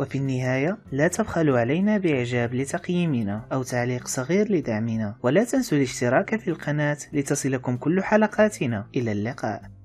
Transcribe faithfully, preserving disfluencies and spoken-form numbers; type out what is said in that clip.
وفي النهاية لا تبخلوا علينا بإعجاب لتقييمنا أو تعليق صغير لدعمنا، ولا تنسوا الاشتراك في القناة لتصلكم كل حلقاتنا. إلى اللقاء.